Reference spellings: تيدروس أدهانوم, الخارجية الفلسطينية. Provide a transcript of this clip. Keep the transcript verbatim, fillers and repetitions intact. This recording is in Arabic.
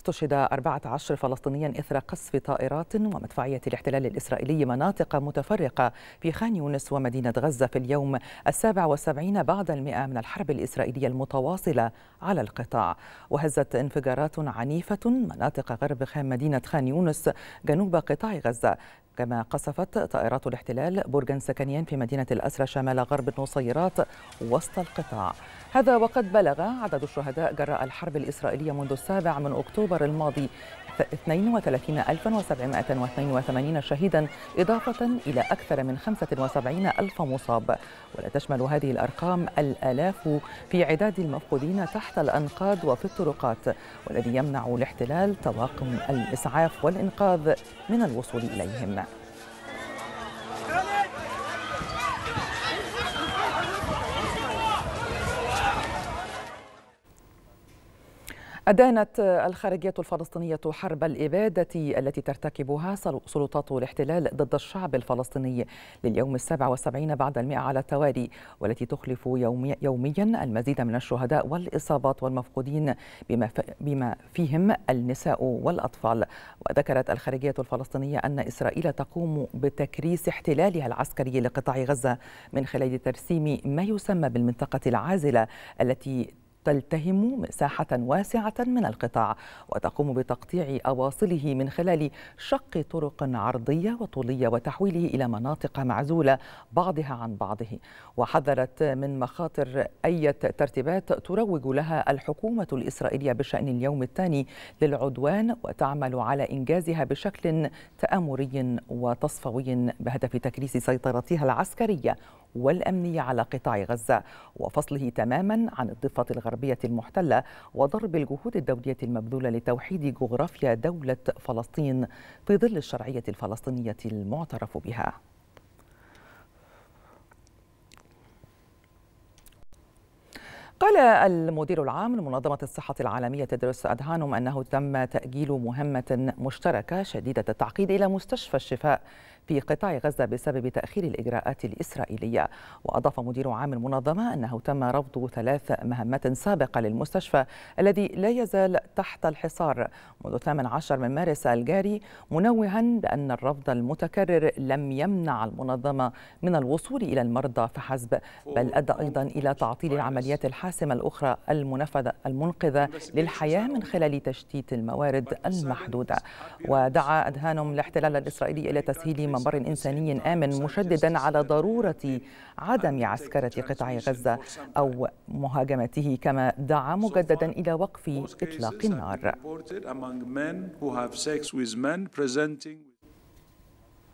استشهد أربعة عشر فلسطينيا إثر قصف طائرات ومدفعية الاحتلال الإسرائيلي مناطق متفرقة في خان يونس ومدينة غزة في اليوم السابع والسبعين بعد المئة من الحرب الإسرائيلية المتواصلة على القطاع. وهزت انفجارات عنيفة مناطق غرب مدينة خان يونس جنوب قطاع غزة، كما قصفت طائرات الاحتلال برجا سكنيا في مدينة الأسرى شمال غرب النصيرات وسط القطاع. هذا وقد بلغ عدد الشهداء جراء الحرب الإسرائيلية منذ السابع من أكتوبر الماضي اثنين وثلاثين ألفا وسبعمئة واثنين وثمانين شهيدا، إضافة إلى أكثر من خمسة وسبعين ألف مصاب. ولا تشمل هذه الأرقام الآلاف في عداد المفقودين تحت الأنقاض وفي الطرقات، والذي يمنع الاحتلال طواقم الإسعاف والإنقاذ من الوصول إليهم. أدانت الخارجية الفلسطينية حرب الإبادة التي ترتكبها سلطات الاحتلال ضد الشعب الفلسطيني لليوم السابع والسبعين بعد المئة على التوالي، والتي تخلف يومي يوميا المزيد من الشهداء والإصابات والمفقودين بما, بما فيهم النساء والأطفال. وذكرت الخارجية الفلسطينية أن إسرائيل تقوم بتكريس احتلالها العسكري لقطاع غزة من خلال ترسيم ما يسمى بالمنطقة العازلة التي تلتهم مساحة واسعة من القطاع، وتقوم بتقطيع أواصله من خلال شق طرق عرضية وطولية وتحويله إلى مناطق معزولة بعضها عن بعضه. وحذرت من مخاطر أي ترتيبات تروج لها الحكومة الإسرائيلية بشأن اليوم الثاني للعدوان، وتعمل على إنجازها بشكل تآمري وتصفوي بهدف تكريس سيطرتها العسكرية والأمنية على قطاع غزة وفصله تماما عن الضفة الغربية المحتلة، وضرب الجهود الدولية المبذولة لتوحيد جغرافيا دولة فلسطين في ظل الشرعية الفلسطينية المعترف بها. قال المدير العام لمنظمة الصحة العالمية تيدروس أدهانوم أنه تم تأجيل مهمة مشتركة شديدة التعقيد إلى مستشفى الشفاء في قطاع غزة بسبب تأخير الإجراءات الإسرائيلية. وأضاف مدير عام المنظمة أنه تم رفض ثلاث مهمات سابقة للمستشفى الذي لا يزال تحت الحصار منذ الثامن عشر من مارس الجاري، منوها بأن الرفض المتكرر لم يمنع المنظمة من الوصول إلى المرضى فحسب، بل أدى أيضا إلى تعطيل العمليات الحاسمة الأخرى المنفذة المنقذة للحياة من خلال تشتيت الموارد المحدودة. ودعا أدهانوم الاحتلال الإسرائيلي إلى تسهيل ممر إنساني آمن، مشددا على ضرورة عدم عسكرة قطاع غزة أو مهاجمته، كما دعا مجددا إلى وقف إطلاق النار.